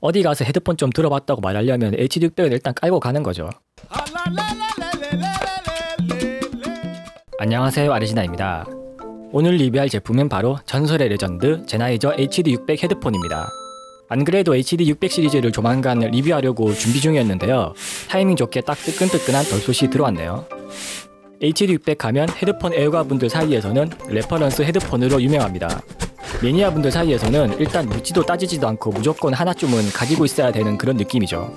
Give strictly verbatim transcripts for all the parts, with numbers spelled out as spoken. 어디 가서 헤드폰 좀 들어봤다고 말하려면 에이치디 육백을 일단 깔고 가는 거죠. 안녕하세요, 아르지나입니다. 오늘 리뷰할 제품은 바로 전설의 레전드 제나이저 에이치디 육백 헤드폰입니다. 안 그래도 에이치디 육백 시리즈를 조만간 리뷰하려고 준비 중이었는데요. 타이밍 좋게 딱 뜨끈뜨끈한 덜솥이 들어왔네요. 에이치디 육백 하면 헤드폰 애호가분들 사이에서는 레퍼런스 헤드폰으로 유명합니다. 매니아분들 사이에서는 일단 묻지도 따지지도 않고 무조건 하나쯤은 가지고 있어야 되는 그런 느낌이죠.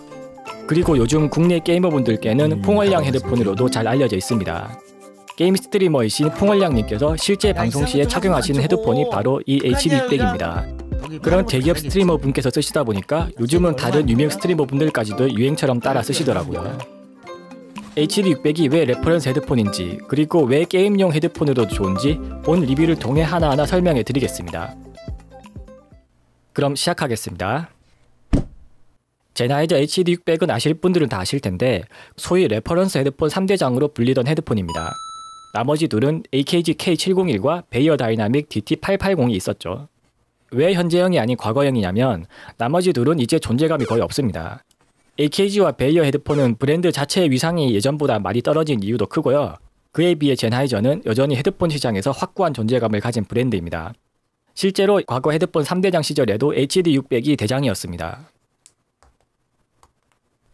그리고 요즘 국내 게이머분들께는 음, 풍월량 헤드폰으로도 잘 알려져 있습니다. 게임 스트리머이신 풍월량님께서 실제 방송 시에 착용하시는 헤드폰이 바로 이 에이치디 육백입니다. 그런 대기업 스트리머 분께서 쓰시다 보니까 요즘은 다른 유명 스트리머 분들까지도 유행처럼 따라 쓰시더라고요. 에이치디 육백이 왜 레퍼런스 헤드폰인지, 그리고 왜 게임용 헤드폰으로도 좋은지 본 리뷰를 통해 하나하나 설명해 드리겠습니다. 그럼 시작하겠습니다. 제나이저 에이치디 육백은 아실 분들은 다 아실 텐데 소위 레퍼런스 헤드폰 삼대장으로 불리던 헤드폰입니다. 나머지 둘은 에이케이지 케이 칠공일과 베이어 다이나믹 디티 팔백팔십이 있었죠. 왜 현재형이 아닌 과거형이냐면 나머지 둘은 이제 존재감이 거의 없습니다. 에이케이지와 베이어 헤드폰은 브랜드 자체의 위상이 예전보다 많이 떨어진 이유도 크고요. 그에 비해 제나이저는 여전히 헤드폰 시장에서 확고한 존재감을 가진 브랜드입니다. 실제로 과거 헤드폰 삼대장 시절에도 에이치디 육백이 대장이었습니다.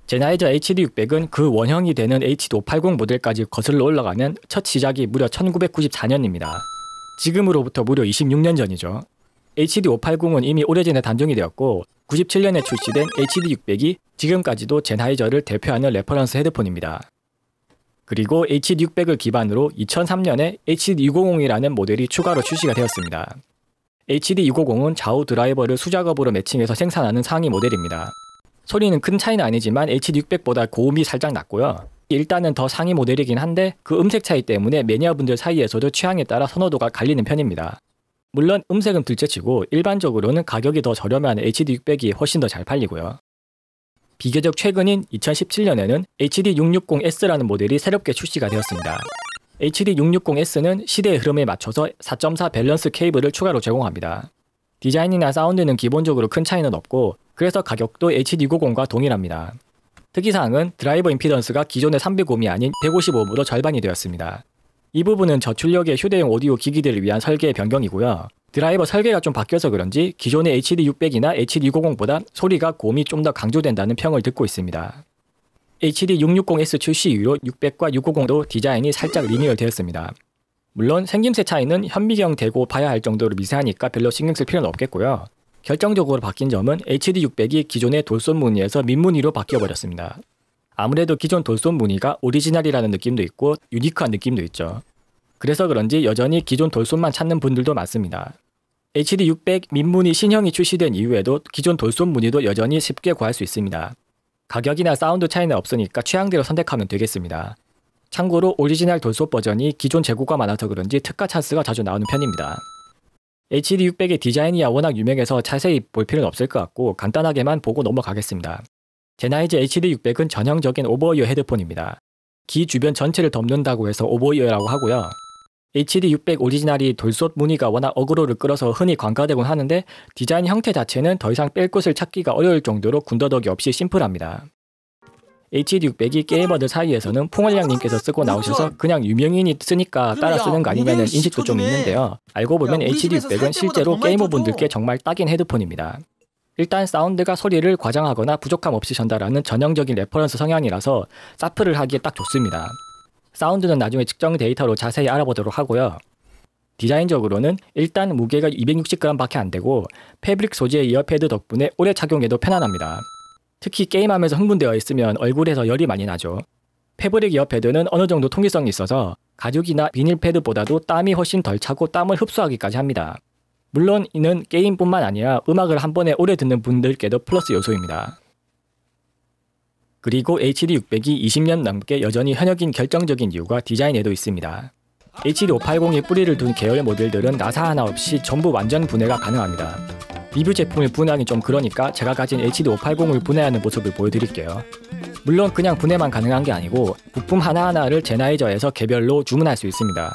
제나이저 에이치디 육백은 그 원형이 되는 에이치디 오백팔십 모델까지 거슬러 올라가면 첫 시작이 무려 천구백구십사년입니다. 지금으로부터 무려 이십육년 전이죠. 에이치디 오백팔십은 이미 오래전에 단종이 되었고 구십칠년에 출시된 에이치디 육백이 지금까지도 제나이저를 대표하는 레퍼런스 헤드폰입니다. 그리고 에이치디 육백을 기반으로 이천삼년에 에이치디 육백오십이라는 모델이 추가로 출시가 되었습니다. 에이치디 육백오십은 좌우 드라이버를 수작업으로 매칭해서 생산하는 상위 모델입니다. 소리는 큰 차이는 아니지만 에이치디 육백보다 고음이 살짝 낮고요. 일단은 더 상위 모델이긴 한데 그 음색 차이 때문에 매니아분들 사이에서도 취향에 따라 선호도가 갈리는 편입니다. 물론 음색은 둘째치고 일반적으로는 가격이 더 저렴한 에이치디 육백이 훨씬 더 잘 팔리고요. 비교적 최근인 이천십칠년에는 에이치디 육백육십 에스라는 모델이 새롭게 출시가 되었습니다. 에이치디 육백육십 에스는 시대의 흐름에 맞춰서 사 점 사 밸런스 케이블을 추가로 제공합니다. 디자인이나 사운드는 기본적으로 큰 차이는 없고 그래서 가격도 에이치디 육백오십과 동일합니다. 특이사항은 드라이버 임피던스가 기존의 삼백오ohm이 아닌 백오십오ohm으로 절반이 되었습니다. 이 부분은 저출력의 휴대용 오디오 기기들을 위한 설계의 변경이고요. 드라이버 설계가 좀 바뀌어서 그런지 기존의 에이치디 육백이나 에이치디 육백오십보다 소리가 고음이 좀 더 강조된다는 평을 듣고 있습니다. 에이치디 육백육십 에스 출시 이후로 육백과 육백오십도 디자인이 살짝 리뉴얼되었습니다. 물론 생김새 차이는 현미경 대고 봐야 할 정도로 미세하니까 별로 신경 쓸 필요는 없겠고요. 결정적으로 바뀐 점은 에이치디 육백이 기존의 돌솥 무늬에서 민무늬로 바뀌어버렸습니다. 아무래도 기존 돌솥 무늬가 오리지널이라는 느낌도 있고 유니크한 느낌도 있죠. 그래서 그런지 여전히 기존 돌솥만 찾는 분들도 많습니다. 에이치디 육백 민무늬 신형이 출시된 이후에도 기존 돌솥 무늬도 여전히 쉽게 구할 수 있습니다. 가격이나 사운드 차이는 없으니까 취향대로 선택하면 되겠습니다. 참고로 오리지널 돌솥 버전이 기존 재고가 많아서 그런지 특가 찬스가 자주 나오는 편입니다. 에이치디 육백의 디자인이야 워낙 유명해서 자세히 볼 필요는 없을 것 같고 간단하게만 보고 넘어가겠습니다. 제나이저 에이치디 육백은 전형적인 오버이어 헤드폰입니다. 귀 주변 전체를 덮는다고 해서 오버이어라고 하고요. 에이치디 육백 오리지널이 돌솥 무늬가 워낙 어그로를 끌어서 흔히 관과되곤 하는데 디자인 형태 자체는 더 이상 뺄 곳을 찾기가 어려울 정도로 군더더기 없이 심플합니다. 에이치디 육백이 게이머들 사이에서는 풍월량님께서 쓰고 나오셔서 그냥 유명인이 쓰니까 따라 쓰는 거 아니면 인식도 좀 있는데요. 알고 보면 에이치디 육백은 실제로 게이머분들께 정말 딱인 헤드폰입니다. 일단 사운드가 소리를 과장하거나 부족함 없이 전달하는 전형적인 레퍼런스 성향이라서 사프를 하기에 딱 좋습니다. 사운드는 나중에 측정 데이터로 자세히 알아보도록 하고요. 디자인적으로는 일단 무게가 이백육십 그램 밖에 안되고 패브릭 소재의 이어패드 덕분에 오래 착용해도 편안합니다. 특히 게임하면서 흥분되어 있으면 얼굴에서 열이 많이 나죠. 패브릭 이어패드는 어느 정도 통기성이 있어서 가죽이나 비닐패드보다도 땀이 훨씬 덜 차고 땀을 흡수하기까지 합니다. 물론 이는 게임뿐만 아니라 음악을 한 번에 오래 듣는 분들께도 플러스 요소입니다. 그리고 에이치디 육백이 이십년 넘게 여전히 현역인 결정적인 이유가 디자인에도 있습니다. 에이치디 오백팔십이 뿌리를 둔 계열 모델들은 나사 하나 없이 전부 완전 분해가 가능합니다. 리뷰 제품을 분해하기 좀 그러니까 제가 가진 에이치디 오백팔십을 분해하는 모습을 보여드릴게요. 물론 그냥 분해만 가능한 게 아니고 부품 하나하나를 제나이저에서 개별로 주문할 수 있습니다.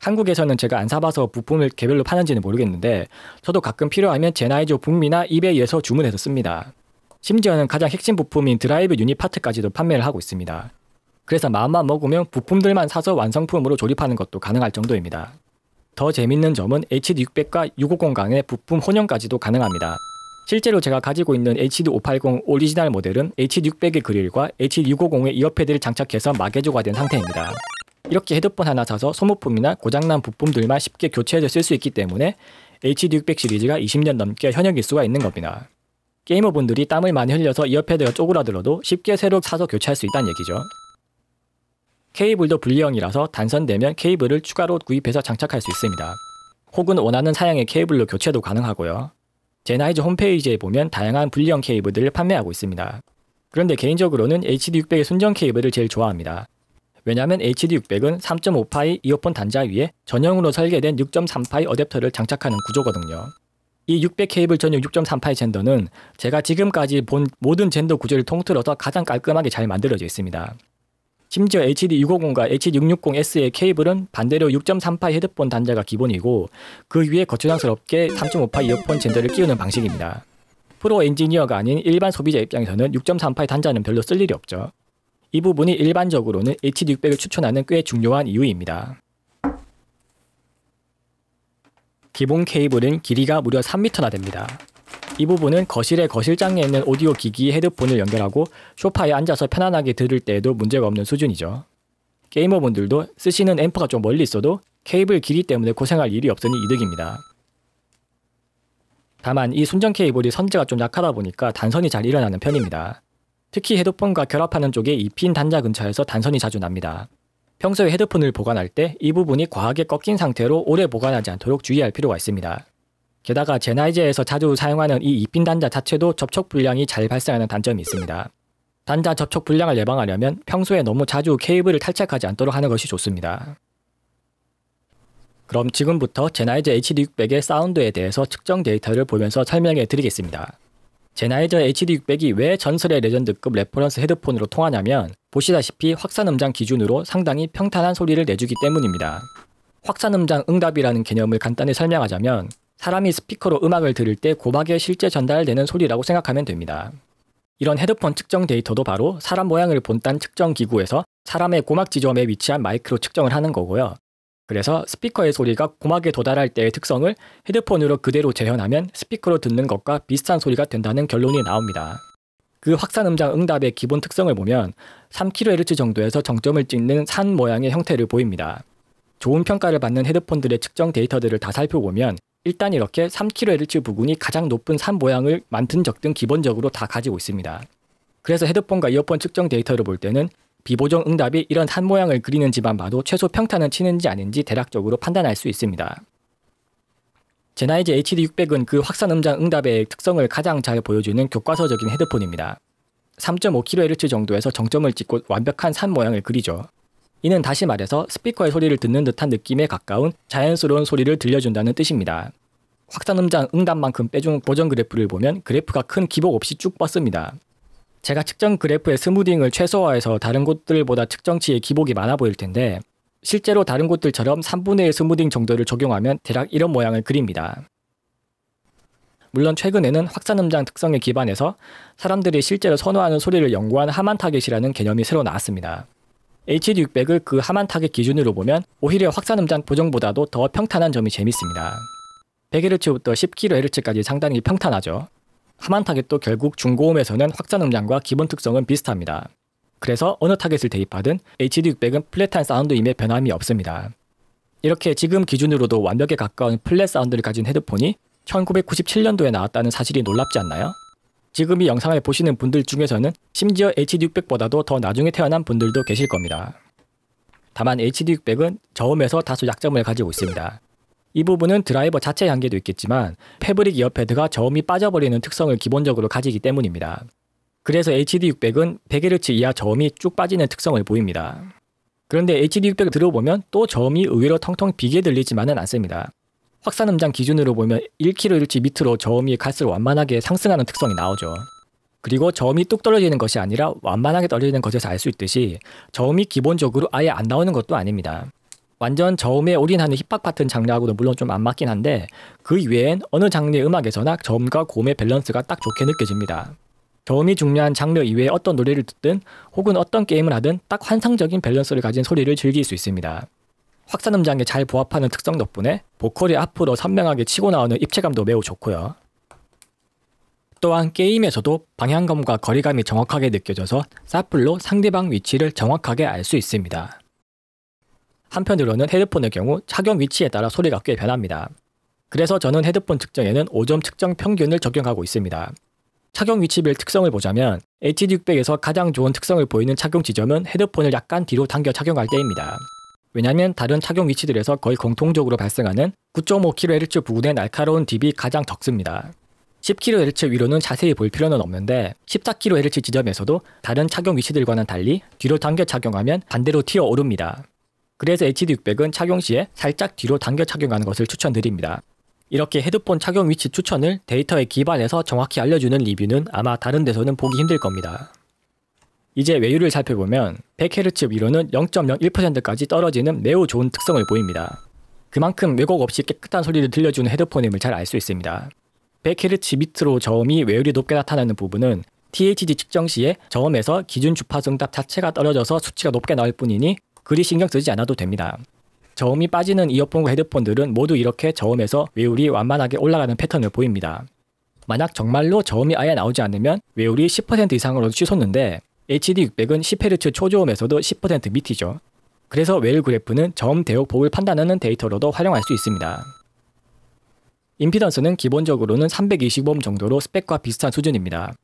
한국에서는 제가 안 사봐서 부품을 개별로 파는지는 모르겠는데 저도 가끔 필요하면 제나이저 북미나 이베이에서 주문해서 씁니다. 심지어는 가장 핵심 부품인 드라이브 유닛 파트까지도 판매를 하고 있습니다. 그래서 마음만 먹으면 부품들만 사서 완성품으로 조립하는 것도 가능할 정도입니다. 더 재밌는 점은 에이치디 육백과 육백오십 강의 부품 혼용까지도 가능합니다. 실제로 제가 가지고 있는 에이치디 오백팔십 오리지널 모델은 에이치디 육백의 그릴과 에이치디 육백오십의 이어패드를 장착해서 마개조가 된 상태입니다. 이렇게 헤드폰 하나 사서 소모품이나 고장난 부품들만 쉽게 교체해서 쓸 수 있기 때문에 에이치디 육백 시리즈가 이십 년 넘게 현역일 수가 있는 겁니다. 게이머분들이 땀을 많이 흘려서 이어패드가 쪼그라들어도 쉽게 새로 사서 교체할 수 있다는 얘기죠. 케이블도 분리형이라서 단선되면 케이블을 추가로 구입해서 장착할 수 있습니다. 혹은 원하는 사양의 케이블로 교체도 가능하고요. 제나이저 홈페이지에 보면 다양한 분리형 케이블들을 판매하고 있습니다. 그런데 개인적으로는 에이치디 육백의 순정 케이블을 제일 좋아합니다. 왜냐면 에이치디 육백은 삼 점 오 파이 이어폰 단자 위에 전용으로 설계된 육 점 삼 파이 어댑터를 장착하는 구조거든요. 이 육백 케이블 전용 육 점 삼 파이 젠더는 제가 지금까지 본 모든 젠더 구조를 통틀어서 가장 깔끔하게 잘 만들어져 있습니다. 심지어 에이치디 육백오십과 에이치디 육백육십 에스의 케이블은 반대로 육 점 삼 파이 헤드폰 단자가 기본이고 그 위에 거추장스럽게 삼 점 오 파이 이어폰 젠더를 끼우는 방식입니다. 프로 엔지니어가 아닌 일반 소비자 입장에서는 육 점 삼 파이 단자는 별로 쓸 일이 없죠. 이 부분이 일반적으로는 에이치디 육백을 추천하는 꽤 중요한 이유입니다. 기본 케이블은 길이가 무려 삼 미터나 됩니다. 이 부분은 거실의 거실장에 있는 오디오 기기에 헤드폰을 연결하고 소파에 앉아서 편안하게 들을 때에도 문제가 없는 수준이죠. 게이머분들도 쓰시는 앰프가 좀 멀리 있어도 케이블 길이 때문에 고생할 일이 없으니 이득입니다. 다만 이 순정 케이블이 선재가 좀 약하다 보니까 단선이 잘 일어나는 편입니다. 특히 헤드폰과 결합하는 쪽에 이 핀 단자 근처에서 단선이 자주 납니다. 평소에 헤드폰을 보관할 때 이 부분이 과하게 꺾인 상태로 오래 보관하지 않도록 주의할 필요가 있습니다. 게다가 제나이저에서 자주 사용하는 이 이 핀 단자 자체도 접촉 불량이 잘 발생하는 단점이 있습니다. 단자 접촉 불량을 예방하려면 평소에 너무 자주 케이블을 탈착하지 않도록 하는 것이 좋습니다. 그럼 지금부터 제나이저 에이치디 육백의 사운드에 대해서 측정 데이터를 보면서 설명해 드리겠습니다. 제나이저 에이치디 육백이 왜 전설의 레전드급 레퍼런스 헤드폰으로 통하냐면 보시다시피 확산음장 기준으로 상당히 평탄한 소리를 내주기 때문입니다. 확산음장 응답이라는 개념을 간단히 설명하자면 사람이 스피커로 음악을 들을 때 고막에 실제 전달되는 소리라고 생각하면 됩니다. 이런 헤드폰 측정 데이터도 바로 사람 모양을 본딴 측정 기구에서 사람의 고막 지점에 위치한 마이크로 측정을 하는 거고요. 그래서 스피커의 소리가 고막에 도달할 때의 특성을 헤드폰으로 그대로 재현하면 스피커로 듣는 것과 비슷한 소리가 된다는 결론이 나옵니다. 그 확산음장 응답의 기본 특성을 보면 삼 킬로헤르츠 정도에서 정점을 찍는 산 모양의 형태를 보입니다. 좋은 평가를 받는 헤드폰들의 측정 데이터들을 다 살펴보면 일단 이렇게 삼 킬로헤르츠 부근이 가장 높은 산 모양을 많든 적든 기본적으로 다 가지고 있습니다. 그래서 헤드폰과 이어폰 측정 데이터를 볼 때는 비보정 응답이 이런 산 모양을 그리는지만 봐도 최소 평탄은 치는지 아닌지 대략적으로 판단할 수 있습니다. 제나이저 에이치디 육백은 그 확산음장 응답의 특성을 가장 잘 보여주는 교과서적인 헤드폰입니다. 삼 점 오 킬로헤르츠 정도에서 정점을 찍고 완벽한 산 모양을 그리죠. 이는 다시 말해서 스피커의 소리를 듣는 듯한 느낌에 가까운 자연스러운 소리를 들려준다는 뜻입니다. 확산음장 응답만큼 빼준 보정 그래프를 보면 그래프가 큰 기복 없이 쭉 뻗습니다. 제가 측정 그래프의 스무딩을 최소화해서 다른 곳들보다 측정치의 기복이 많아 보일 텐데 실제로 다른 곳들처럼 삼분의 일 스무딩 정도를 적용하면 대략 이런 모양을 그립니다. 물론 최근에는 확산음장 특성에 기반해서 사람들이 실제로 선호하는 소리를 연구한 하만 타겟이라는 개념이 새로 나왔습니다. 에이치디 육백을 그 하만 타겟 기준으로 보면 오히려 확산음장 보정보다도 더 평탄한 점이 재밌습니다. 백 헤르츠부터 십 킬로헤르츠까지 상당히 평탄하죠. 하만 타겟도 결국 중고음에서는 확산음량과 기본 특성은 비슷합니다. 그래서 어느 타겟을 대입하든 에이치디 육백은 플랫한 사운드임에 변함이 없습니다. 이렇게 지금 기준으로도 완벽에 가까운 플랫 사운드를 가진 헤드폰이 천구백구십칠 년도에 나왔다는 사실이 놀랍지 않나요? 지금 이 영상을 보시는 분들 중에서는 심지어 에이치디 육백보다도 더 나중에 태어난 분들도 계실 겁니다. 다만 에이치디 육백은 저음에서 다소 약점을 가지고 있습니다. 이 부분은 드라이버 자체의 한계도 있겠지만 패브릭 이어패드가 저음이 빠져버리는 특성을 기본적으로 가지기 때문입니다. 그래서 에이치디 육백은 백 헤르츠 이하 저음이 쭉 빠지는 특성을 보입니다. 그런데 에이치디 육백을 들어보면 또 저음이 의외로 텅텅 비게 들리지만은 않습니다. 확산음장 기준으로 보면 일 킬로헤르츠 밑으로 저음이 갈수록 완만하게 상승하는 특성이 나오죠. 그리고 저음이 뚝 떨어지는 것이 아니라 완만하게 떨어지는 것에서 알 수 있듯이 저음이 기본적으로 아예 안 나오는 것도 아닙니다. 완전 저음에 올인하는 힙합 같은 장르하고도 물론 좀 안 맞긴 한데 그 이외엔 어느 장르의 음악에서나 저음과 고음의 밸런스가 딱 좋게 느껴집니다. 저음이 중요한 장르 이외에 어떤 노래를 듣든 혹은 어떤 게임을 하든 딱 환상적인 밸런스를 가진 소리를 즐길 수 있습니다. 확산음장에 잘 부합하는 특성 덕분에 보컬이 앞으로 선명하게 치고 나오는 입체감도 매우 좋고요. 또한 게임에서도 방향감과 거리감이 정확하게 느껴져서 사플로 상대방 위치를 정확하게 알 수 있습니다. 한편으로는 헤드폰의 경우 착용 위치에 따라 소리가 꽤 변합니다. 그래서 저는 헤드폰 측정에는 오 점 측정 평균을 적용하고 있습니다. 착용 위치별 특성을 보자면 에이치디 육백에서 가장 좋은 특성을 보이는 착용 지점은 헤드폰을 약간 뒤로 당겨 착용할 때입니다. 왜냐면 다른 착용 위치들에서 거의 공통적으로 발생하는 구 점 오 킬로헤르츠 부근의 날카로운 딥이 가장 적습니다. 십 킬로헤르츠 위로는 자세히 볼 필요는 없는데 십사 킬로헤르츠 지점에서도 다른 착용 위치들과는 달리 뒤로 당겨 착용하면 반대로 튀어 오릅니다. 그래서 에이치디 육백은 착용 시에 살짝 뒤로 당겨 착용하는 것을 추천드립니다. 이렇게 헤드폰 착용 위치 추천을 데이터에 기반해서 정확히 알려주는 리뷰는 아마 다른 데서는 보기 힘들 겁니다. 이제 외유를 살펴보면 백 헤르츠 위로는 영 점 영일 퍼센트까지 떨어지는 매우 좋은 특성을 보입니다. 그만큼 왜곡 없이 깨끗한 소리를 들려주는 헤드폰임을 잘 알 수 있습니다. 백 헤르츠 밑으로 저음이 외율이 높게 나타나는 부분은 티 에이치 디 측정 시에 저음에서 기준 주파수 응답 자체가 떨어져서 수치가 높게 나올 뿐이니 그리 신경 쓰지 않아도 됩니다. 저음이 빠지는 이어폰과 헤드폰들은 모두 이렇게 저음에서 외율이 완만하게 올라가는 패턴을 보입니다. 만약 정말로 저음이 아예 나오지 않으면 외율이 십 퍼센트 이상으로 치솟는데 에이치디 육백은 십 헤르츠 초저음에서도 십 퍼센트 밑이죠. 그래서 외율 그래프는 저음 대역폭을 판단하는 데이터로도 활용할 수 있습니다. 임피던스는 기본적으로는 삼백이십 옴 정도로 스펙과 비슷한 수준입니다.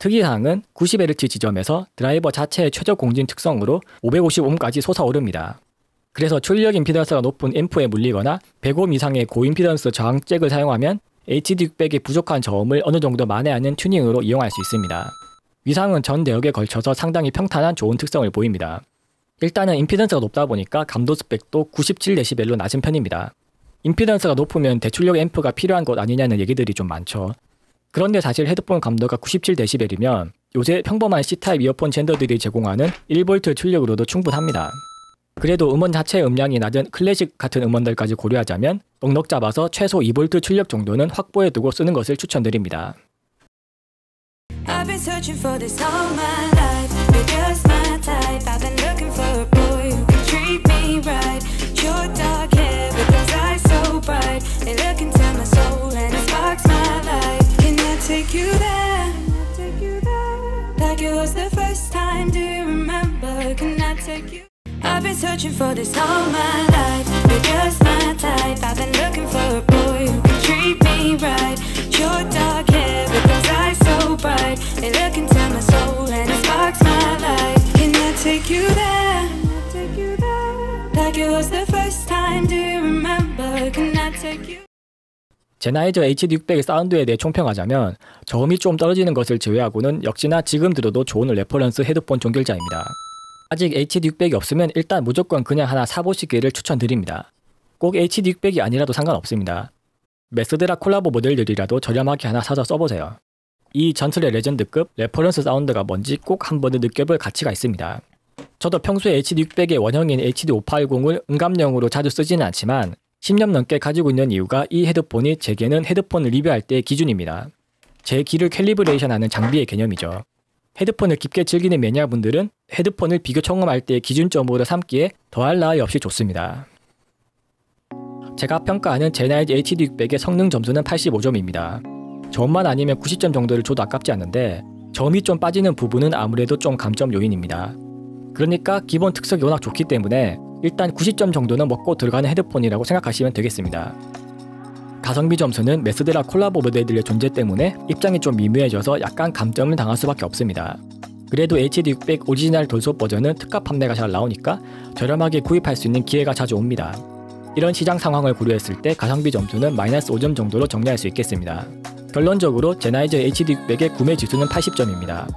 특이사항은 구십 헤르츠 지점에서 드라이버 자체의 최저 공진 특성으로 오백오십 옴까지 솟아오릅니다. 그래서 출력 임피던스가 높은 앰프에 물리거나 백 옴 이상의 고임피던스 저항 잭을 사용하면 에이치디 육백의 부족한 저음을 어느 정도 만회하는 튜닝으로 이용할 수 있습니다. 위상은 전 대역에 걸쳐서 상당히 평탄한 좋은 특성을 보입니다. 일단은 임피던스가 높다 보니까 감도 스펙도 구십칠 데시벨로 낮은 편입니다. 임피던스가 높으면 대출력 앰프가 필요한 것 아니냐는 얘기들이 좀 많죠. 그런데 사실 헤드폰 감도가 구십칠 데시벨이면 요새 평범한 C타입 이어폰 젠더들이 제공하는 일 볼트 출력으로도 충분합니다. 그래도 음원 자체의 음량이 낮은 클래식 같은 음원들까지 고려하자면 넉넉 잡아서 최소 이 볼트 출력 정도는 확보해두고 쓰는 것을 추천드립니다. I've been searching for this all my life. You're just my type. I've been looking for a boy who can treat me right. Your dark hair with those eyes so bright. They look into my soul and it sparks my light. Can I take you there? Like it was the first time. Do you remember? Can I take you? 제나이저 에이치디 육백의 사운드에 대해 총평하자면 저음이 좀 떨어지는 것을 제외하고는 역시나 지금 들어도 좋은 레퍼런스 헤드폰 종결자입니다. 아직 에이치디 육백이 없으면 일단 무조건 그냥 하나 사보시기를 추천드립니다. 꼭 에이치디 육백이 아니라도 상관없습니다. 메스드라 콜라보 모델들이라도 저렴하게 하나 사서 써보세요. 이 전설의 레전드급 레퍼런스 사운드가 뭔지 꼭 한 번은 느껴볼 가치가 있습니다. 저도 평소에 에이치디 육백의 원형인 에이치디 오팔공을 음감용으로 자주 쓰지는 않지만 십 년 넘게 가지고 있는 이유가 이 헤드폰이 제게는 헤드폰을 리뷰할 때의 기준입니다. 제 귀를 캘리브레이션하는 장비의 개념이죠. 헤드폰을 깊게 즐기는 매니아분들은 헤드폰을 비교 청음할 때의 기준점으로 삼기에 더할 나위 없이 좋습니다. 제가 평가하는 제나이저 에이치디 육백의 성능 점수는 팔십오 점입니다. 저음만 아니면 구십 점 정도를 줘도 아깝지 않은데 저음이 좀 빠지는 부분은 아무래도 좀 감점 요인입니다. 그러니까 기본 특성이 워낙 좋기 때문에 일단 구십 점 정도는 먹고 들어가는 헤드폰이라고 생각하시면 되겠습니다. 가성비 점수는 메스드라 콜라보 모델들의 존재 때문에 입장이 좀 미묘해져서 약간 감점을 당할 수밖에 없습니다. 그래도 에이치디 육백 오리지널 돌솥 버전은 특가 판매가 잘 나오니까 저렴하게 구입할 수 있는 기회가 자주 옵니다. 이런 시장 상황을 고려했을 때 가성비 점수는 마이너스 오 점 정도로 정리할 수 있겠습니다. 결론적으로 제나이저 에이치디 육백의 구매 지수는 팔십 점입니다.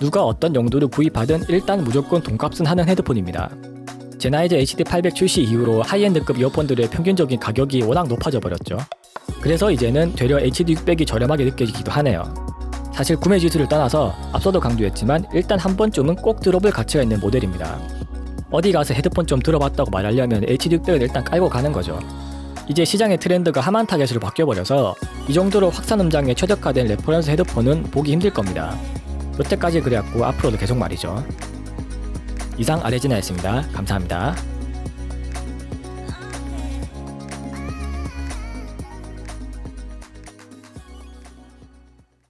누가 어떤 용도로 구입하든 일단 무조건 돈값은 하는 헤드폰입니다. 제나이저 에이치디 팔백 출시 이후로 하이엔드급 이어폰들의 평균적인 가격이 워낙 높아져 버렸죠. 그래서 이제는 되려 에이치디 육백이 저렴하게 느껴지기도 하네요. 사실 구매 지수를 떠나서 앞서도 강조했지만 일단 한 번쯤은 꼭 들어볼 가치가 있는 모델입니다. 어디 가서 헤드폰 좀 들어봤다고 말하려면 에이치디 육백은 일단 깔고 가는 거죠. 이제 시장의 트렌드가 하만 타겟으로 바뀌어버려서 이 정도로 확산음장에 최적화된 레퍼런스 헤드폰은 보기 힘들 겁니다. 여태까지 그래왔고 앞으로도 계속 말이죠. 이상 아레지나였습니다. 감사합니다.